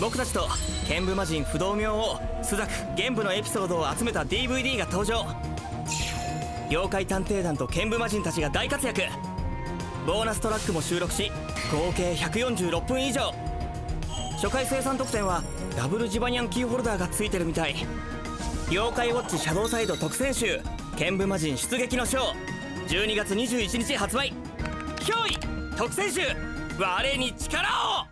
僕たちと剣舞魔人不動明王朱雀玄武のエピソードを集めた DVD が登場。妖怪探偵団と剣舞魔人たちが大活躍。ボーナストラックも収録し合計146分以上。初回生産特典はダブルジバニャンキーホルダーがついてるみたい。妖怪ウォッチシャドウサイド特選集剣舞魔人出撃のショー12月21日発売。憑依特選集我に力を。